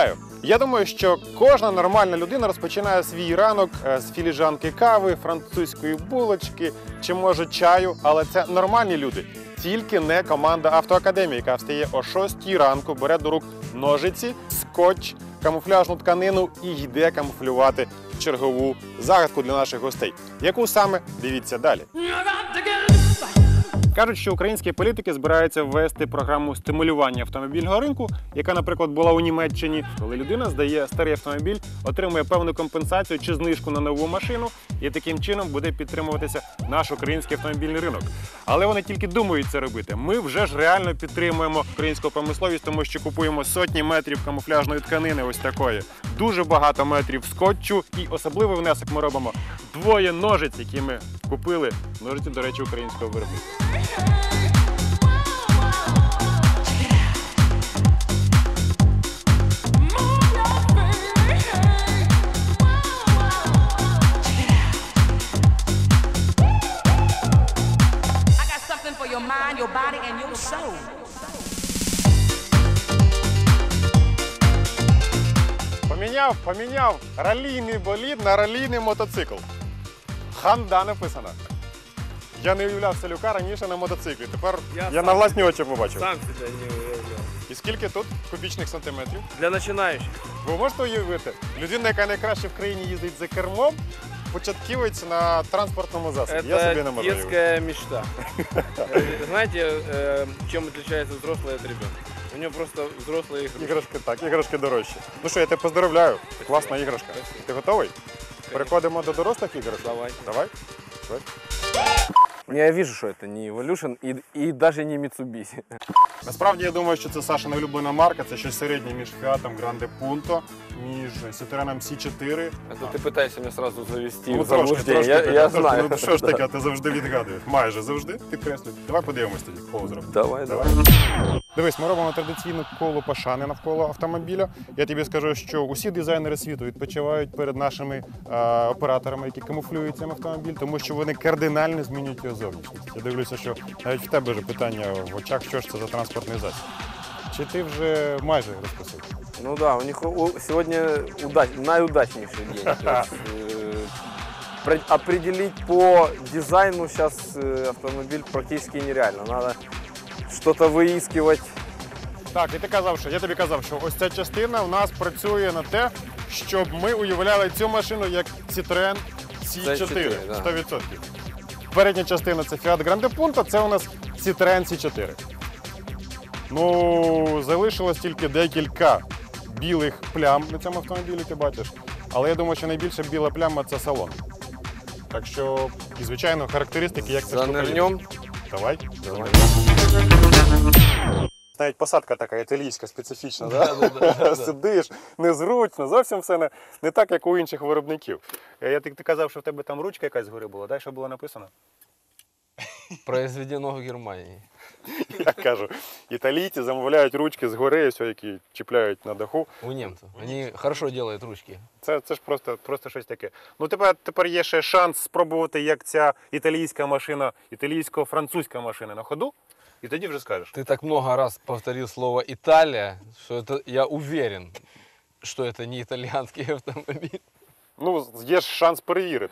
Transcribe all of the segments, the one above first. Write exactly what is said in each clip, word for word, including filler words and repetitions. Вітаю! Я думаю, що кожна нормальна людина розпочинає свій ранок з філіжанки кави, французької булочки чи, може, чаю. Але це нормальні люди. Тільки не команда Автоакадемії, яка встає о шостій ранку, бере до рук ножиці, скотч, камуфляжну тканину і йде камуфлювати чергову загадку для наших гостей. Яку саме? Дивіться далі. Кажуть, що українські політики збираються ввести програму стимулювання автомобільного ринку, яка, наприклад, була у Німеччині. Коли людина здає старий автомобіль, отримує певну компенсацію чи знижку на нову машину, і таким чином буде підтримуватися наш український автомобільний ринок. Але вони тільки думають це робити. Ми вже ж реально підтримуємо українську промисловість, тому що купуємо сотні метрів камуфляжної тканини ось такої. Дуже багато метрів скотчу, і особливий внесок ми робимо двоє ножиць, які ми купили. Ножиці, до речі, українського виробництва. Поміняв, поміняв ралійний болід на ралійний мотоцикл. Ханда написано. Я не уявляв Селюка раніше на мотоциклі, тепер я, я на власні очі побачив. Сам себе не уявляв. І скільки тут кубічних сантиметрів? Для починаючих. Ви можете уявити? Людина, яка найкраще в країні їздить за кермом, початківець на транспортному засобі. Я собі не можу уявити. Це дитяча мечта. Знаєте, чим відрізняється взрослий від дитини? У нього просто взрослі іграшки. Іграшки, так, іграшки дорожчі. Ну що, я тебе поздравляю. Класна іграшка. Ти готовий? Переходимо до дорослих іграшок? Давай. Давай. Я вижу, що це не Evolution і, і навіть не Mitsubishi. Насправді, я думаю, що це Сашина улюблена марка. Це щось середнє між Fiat Grande Punto, між Citroën Сі чотири. А то ти питаєшся мене одразу завести ну, в заблуждення. Я, я знаю. Ну, що ж таке, ти завжди відгадуєш. Майже завжди підкреслюєш. Давай подивимось тоді, кого зробимо. Давай, давай. давай. Дивись, ми робимо традиційну коло пошани навколо автомобіля. Я тобі скажу, що усі дизайнери світу відпочивають перед нашими е, операторами, які камуфлюють цим автомобіль, тому що вони кардинально змінюють його зовнішність. Я дивлюся, що навіть в тебе вже питання в очах, що ж це за транспортний засіб. Чи ти вже майже розписав? Ну да, у них у, сьогодні удач, найудачніший день. Тобто, определить по дизайну зараз автомобіль практично нереально. Надо щось виїскувати. Так, і ти казав, що, я тобі казав, що ось ця частина в нас працює на те, щоб ми уявляли цю машину як Citroën Сі чотири, сто відсотків. Передня частина – це Fiat Grande Punto, це у нас Citroën Сі чотири. Ну, залишилось тільки декілька білих плям на цьому автомобілі, ти бачиш. Але я думаю, що найбільша біла пляма – це салон. Так що, і, звичайно, характеристики, як це штука. Занирнем. Давай. Давай. Навіть посадка така італійська, специфічна, да? Да, да, да, сидиш, незручно, зовсім все не, не так, як у інших виробників. Я, ти, ти казав, що в тебе там ручка якась згори була, дай, що було написано? Произведено в Германії. Я кажу, італійці замовляють ручки згори, все, які чіпляють на даху. У німців. Вони хорошо роблять ручки. Це, це ж просто, просто щось таке. Ну тепер, тепер є ще шанс спробувати, як ця італійська машина, італійсько-французька машина на ходу. И тогда уже скажешь. Ты так много раз повторил слово «Италия», что это, я уверен, что это не итальянский автомобиль. Ну, есть шанс проверить.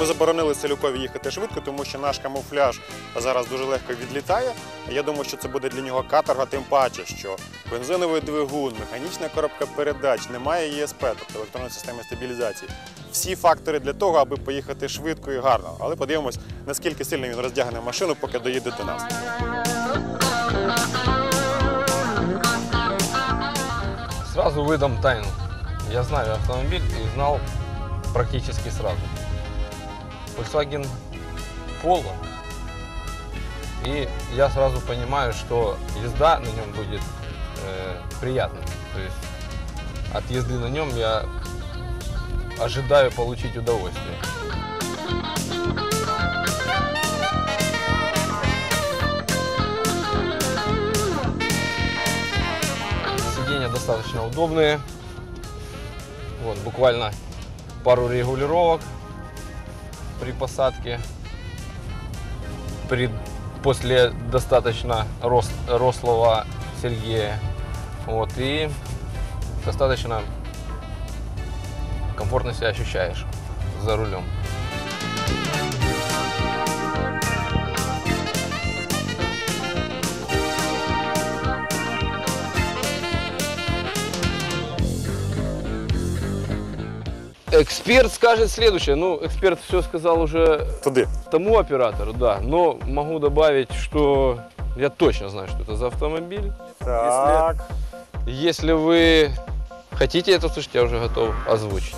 Ми заборонили Селюкові їхати швидко, тому що наш камуфляж зараз дуже легко відлітає. Я думаю, що це буде для нього каторга, тим паче, що бензиновий двигун, механічна коробка передач, немає ЄСП, тобто електронної системи стабілізації. Всі фактори для того, аби поїхати швидко і гарно. Але подивимось, наскільки сильно він роздягне машину, поки доїде до нас. Сразу видам тайну. Я знаю автомобіль і знав практично сразу. Volkswagen Polo. И я сразу понимаю, что езда на нем будет э, приятной. То есть от езды на нем я ожидаю получить удовольствие. достаточно удобные. Вот, буквально пару регулировок при посадке. При, после достаточно рос, рослого Сергея. Вот, и достаточно комфортно себя ощущаешь за рулем. Эксперт скажет следующее, ну, эксперт все сказал уже Туды. тому оператору, да, но могу добавить, что я точно знаю, что это за автомобиль. Так. Если, если вы хотите это слушать, я уже готов озвучить.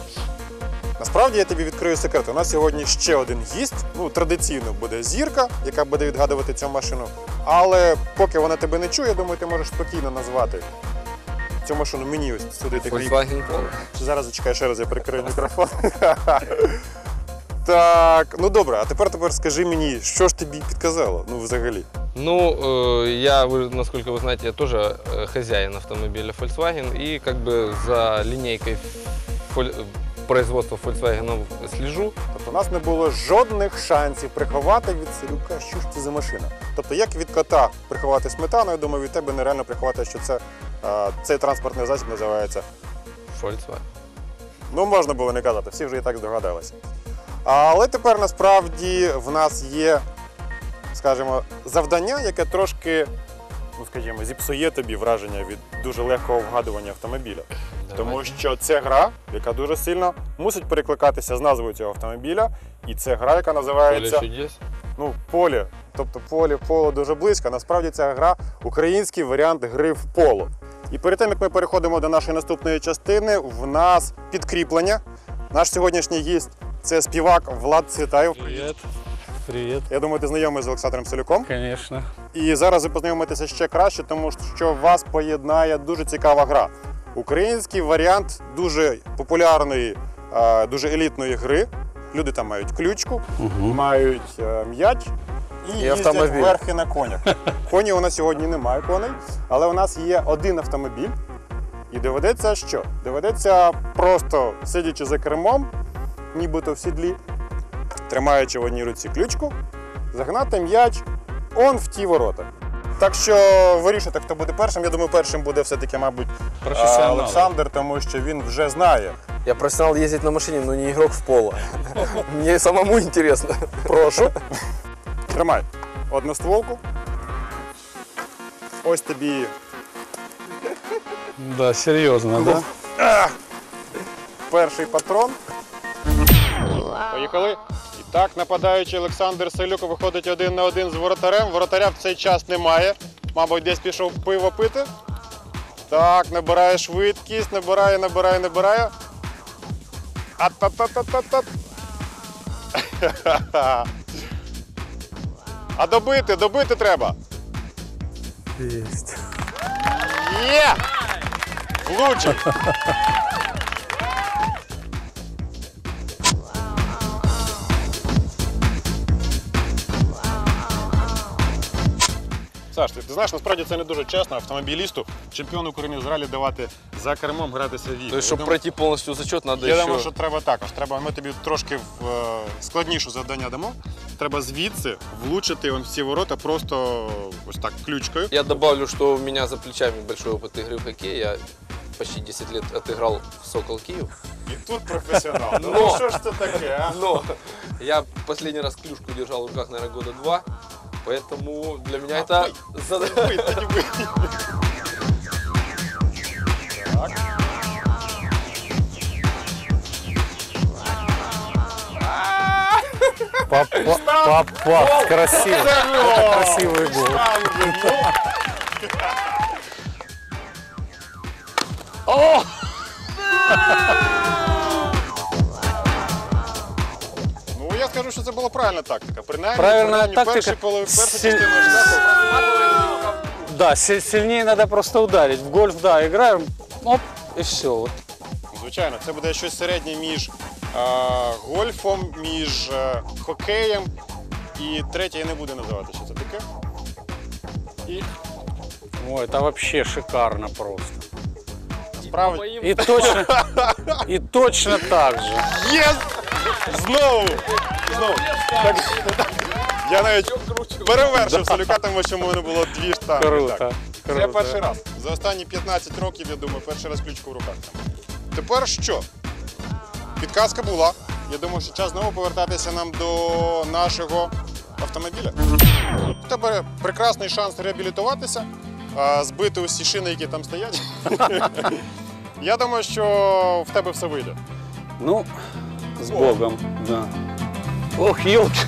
Насправді я тобі відкрию секрет. У нас сьогодні ще один гість, ну, традиційно буде зірка, яка буде відгадувати цю машину. Але поки вона тебе не чує, я думаю, ти можеш спокійно назвати цю машину мені ось сюди. Volkswagen Polo. Зараз зачекай, ще раз я прикрию мікрофон. Так, ну добре, а тепер тепер скажи мені, що ж тобі підказало, ну взагалі? Ну, я, насколько вы знаете, я тоже хозяин автомобиля Volkswagen, и как бы за линейкой производства Volkswagen слежу. Тобто у нас не було жодних шансів приховати від Селюка, що ж це за машина. Тобто як від кота приховати сметану, я думаю, від тебе нереально приховати, що це, цей транспортний засіб називається Volkswagen. Ну, можна було не казати, всі вже і так здогадалися. Але тепер насправді в нас є, скажімо, завдання, яке трошки, ну, скажімо, зіпсує тобі враження від дуже легкого вгадування автомобіля. Давай. Тому що це гра, яка дуже сильно мусить перекликатися з назвою цього автомобіля. І це гра, яка називається «Поле чудес». Ну, поле. Тобто поле, поло дуже близько. Насправді ця гра – український варіант гри в поло. І перед тим, як ми переходимо до нашої наступної частини, в нас підкріплення. Наш сьогоднішній гість – це співак Влад Світаєв. Привіт. Привіт. Я думаю, ти знайомий з Олександром Селюком. Звісно. І зараз ви познайомитеся ще краще, тому що вас поєднає дуже цікава гра. Український варіант дуже популярної, дуже елітної гри. Люди там мають ключку, угу. мають м'яч і, і їздять верхи на конях. Коні у нас сьогодні немає коней, але у нас є один автомобіль. І доведеться що? Доведеться просто, сидячи за кермом, нібито в сідлі, тримаючи в одній руці ключку, загнати м'яч он в ті ворота. Так що вирішите, хто буде першим. Я думаю, першим буде все-таки, мабуть, Олександр, тому що він вже знає. Я професіонал їздити на машині, але не ігрок в поло. Мені самому цікаво. Прошу. Тримай одну стволку. Ось тобі. Да, серйозно, да? Да? Перший патрон. Поїхали. І так, нападаючий Олександр Селюк виходить один на один з воротарем. Воротаря в цей час немає. Мабуть, десь пішов пиво пити. Так, набирає швидкість, набирає, набирає, набирає. А-та-та-та-та-та. А добити, добити треба. Єсть. Є! Влучить. Саш, ти знаєш, насправді це не дуже чесно автомобілісту, чемпіону України з ралі давати за кермом гратися в ігри. Тобто, щоб пройти повністю зачет, треба ще... Я думаю, що треба також. Треба, ми тобі трошки в, е, складніше завдання дамо. Треба звідси влучити вон всі ворота просто ось так, ключкою. Я добавлю, що у мене за плечами великий опит ігри в хокей. Я почти десять років відіграв в Сокол Київ. І тут професіонал. Ну що ж це таке, а? Ну, я останній раз клюшку держав в руках, мабуть, года два. Поэтому для меня а это... Вы, это не вы. Так. Попал, попал, красиво. Это красивый гол. О! Я скажу, що це було правильна тактика. Принаймні, правильна тактика. Перший половий, перший Силь... частину штату. Да, сильніше треба просто ударити. В гольф, да, граємо, оп, і все. Звичайно, це буде щось середнє між а, гольфом, між а, хокеєм. І третє я не буду називати, що це таке. І... Ой, це взагалі шикарно просто. правильно? І точно, і точно так же. Єс! Знову! Знову. Так, так. Я навіть перевершив Селюка, тому що в мене було дві штанги. Круто. Це перший раз. За останні п'ятнадцять років, я думаю, перший раз ключку в руках. Тепер що? Підказка була. Я думаю, що час знову повертатися нам до нашого автомобіля. У тебе прекрасний шанс реабілітуватися, збити усі шини, які там стоять. Я думаю, що в тебе все вийде. Ну, з Богом, да. Ох, йолки!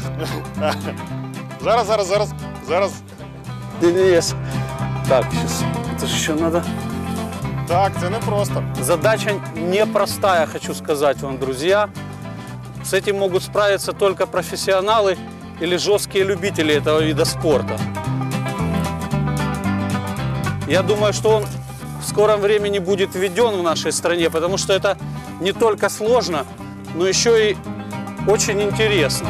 Зараз, зараз, зараз, зараз. Ти не єс. Так, зараз. Це ж що треба? Так, це не просто. Задача непроста, я хочу сказати вам, друзі. С этим могут справиться только профессионалы или жесткие любители этого вида спорта. Я думаю, что он в скором времени будет введен в нашей стране, потому что это не только сложно, но еще и очень интересно.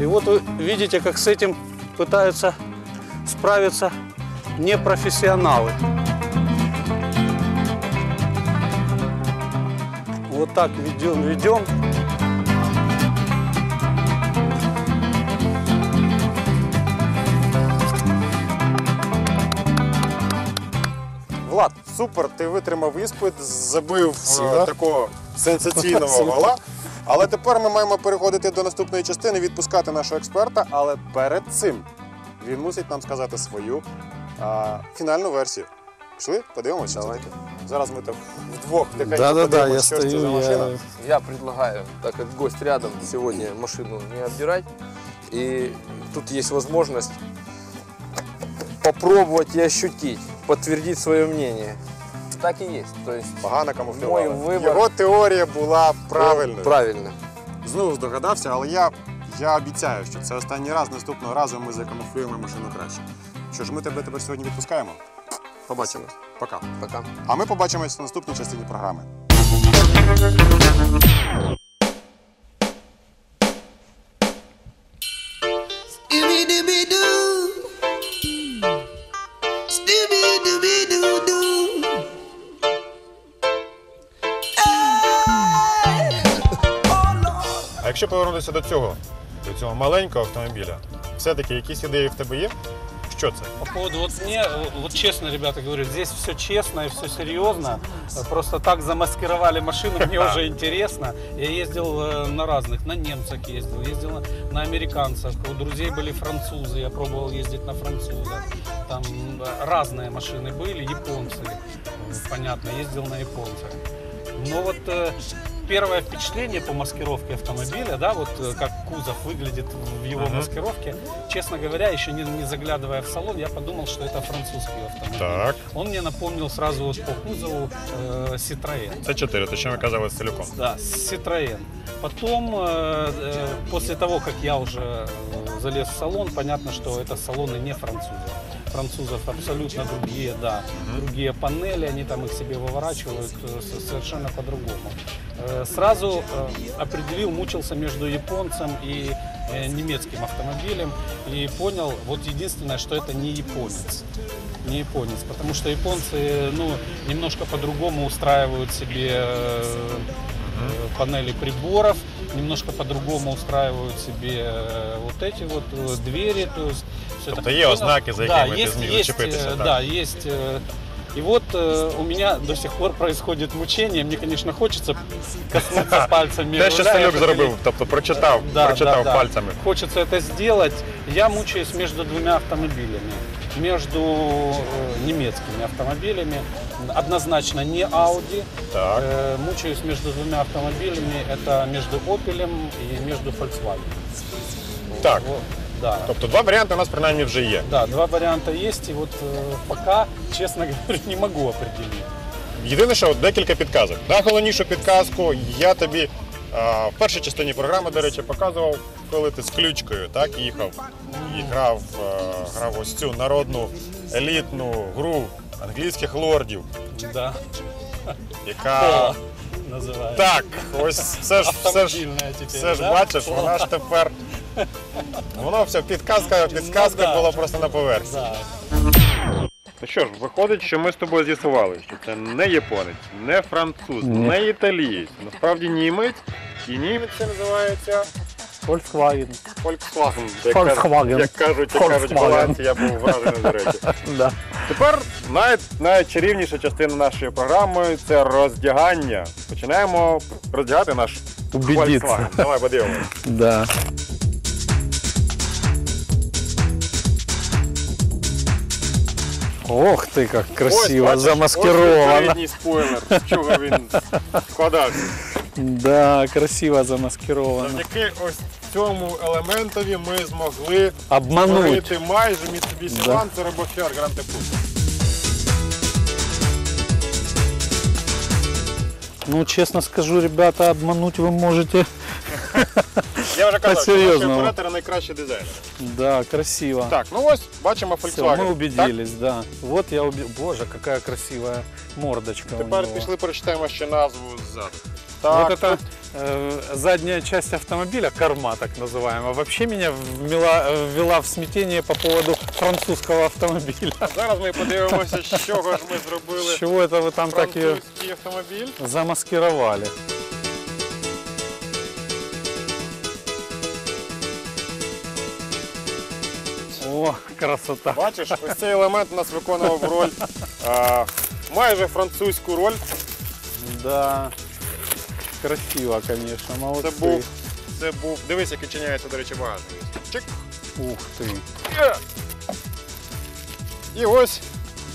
И вот вы видите, как с этим пытаются справиться непрофессионалы. Вот так ведем, ведем. Влад, супер, ти витримав іспит, забив такого сенсаційного гола. Але тепер ми маємо переходити до наступної частини, відпускати нашого експерта. Але перед цим він мусить нам сказати свою а, фінальну версію. Пішли, подивимося. Давайте. Зараз ми там вдвох тихонько да, да, подивимося, да, що стою, це за машина. Я... я предлагаю, так как гость рядом, сегодня машину не отбирать. И тут есть возможность попробовать и ощутить, подтвердить свое мнение. Так и есть. То есть погано камуфлювали. Мой выбор... Його теорія була правильною. Правильно. Знову здогадався, але я, я обіцяю, що це останній раз, наступного разу ми закамуфлюємо машину краще. Що ж, ми тебе тепер сьогодні відпускаємо. Побачимось. Пока. Пока. А ми побачимось в наступній частині програми. А якщо повернутися до цього, до цього маленького автомобіля, все-таки якісь ідеї в тебе є? Что это? По поводу, вот мне, вот честно, ребята, говорю, здесь все честно и все серьезно. Просто так замаскировали машину, мне уже интересно. Я ездил на разных, на немцах ездил, ездил на американцах. У друзей были французы, я пробовал ездить на французах. Там разные машины были, японцы, понятно, ездил на японцах. Но вот первое впечатление по маскировке автомобиля, да, вот как кузов выглядит в его uh-huh. маскировке, честно говоря, еще не, не заглядывая в салон, я подумал, что это французский автомобиль. Так. Он мне напомнил сразу вот по кузову э, Citroën. Це чотири, точнее оказалось целиком. Да, Citroën. Потом, э, э, после того, как я уже залез в салон, понятно, что это салоны не французов. Французов абсолютно другие, да, mm-hmm. другие панели, они там их себе выворачивают совершенно по-другому. Сразу определил, мучился между японцем и немецким автомобилем и понял, вот единственное, что это не японец, не японец, потому что японцы, ну, немножко по-другому устраивают себе панели приборов, немножко по-другому устраивают себе вот эти вот двери, то есть все это. Є ознаки, за якими ти зміг зачепитися. Да, есть. И вот э, у меня до сих пор происходит мучение. Мне, конечно, хочется коснуться пальцами. Те, що Селюк зробив, тобто прочитав, да, прочитав да, да. пальцами. Хочется это сделать. Я мучаюсь между двумя автомобилями. Между э, немецкими автомобилями. Однозначно не Audi. Э, мучаюсь между двумя автомобилями. Это между Opel и между Volkswagen. Так. Вот. Да. Тобто два варіанти у нас принаймні вже є. Да, два варіанти є, і от е, поки, чесно говоря, не можу определити. Єдине, що декілька підказок. Найголовнішу підказку я тобі е, в першій частині програми, до речі, показував, коли ти з ключкою так, їхав і грав, е, грав ось цю народну елітну гру англійських лордів, да. яка… Називає. Так, ось все ж, все ж, тепер, все ж да? бачиш, Поло. Вона ж тепер… Воно все, підказка, підказка ну, да, була просто на поверхні. Да. Ну що ж, виходить, що ми з тобою з'ясували, що це не японець, не француз, Ні. не італієць, насправді німець, і німець це називається... Volkswagen. Volkswagen. Volkswagen. Як кажуть, як кажуть голландці, я був вражений, до речі. Да. Тепер най, найчарівніша частина нашої програми – це роздягання. Починаємо роздягати наш Убедиться. Volkswagen. Давай подивимось. Да. Ох ти, як красиво, ось, замаскировано. Ось передній спойлер, з чого він складався. Да, красиво замаскировано. Завдяки ось цьому елементові ми змогли обманути майже Mitsubishi да. Lancer або Fiat Grande Punto. Ну, чесно скажу, ребята, обманути ви можете. Я вже казав, що наші оператори найкращі дизайнери. Да, красиво. Так, ну ось бачимо Volkswagen. Все, ми убедились, так? Да. Вот я уб... Боже, яка красива мордочка. Тепер пішли прочитаємо ще назву ззаду. Так, вот это э, задняя часть автомобиля, корма так называемая, вообще меня ввела, ввела в смятение по поводу французского автомобиля. А зараз мы подивимося, с чего же мы сделали. С чего это вы там так ее замаскировали? О, красота! Бачиш, ось цей елемент у нас виконував роль, а, майже французьку роль. Да. Красиво, звісно, молодці. Це був, це був, дивись, як відчиняється, до речі, багажник. Чик. Ух ти. І ось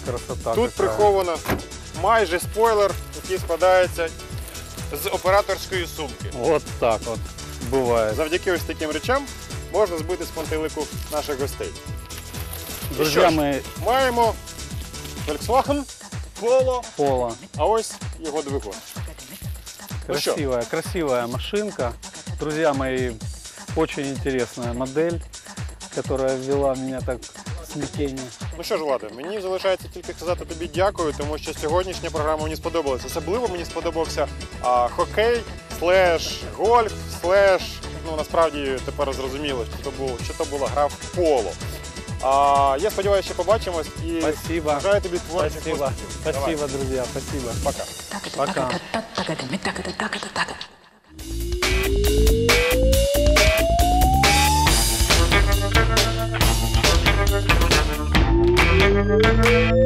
красота тут така. Приховано майже спойлер, який складається з операторської сумки. От так от буває. Завдяки ось таким речам можна збити з пантелику наших гостей. Друзі, ми... маємо Volkswagen Polo, Polo, а ось його двигун. Красивая, ну красивая машинка. Друзья мои, очень интересная модель, которая ввела меня так в смятение. Ну що ж, Владе, мені залишається тільки сказати тобі дякую, тому що сьогоднішня програма мені сподобалася. Особливо мені сподобався а, хокей, слеш, гольф, слеш, ну насправді тепер зрозуміло, що то, було, що то була гра в поло. А, я сподіваюся, що побачимось і спасибо. Бажаю тобі творчих успіхів. Спасибо, друзі, спасибо. Пока. Пока. Пока.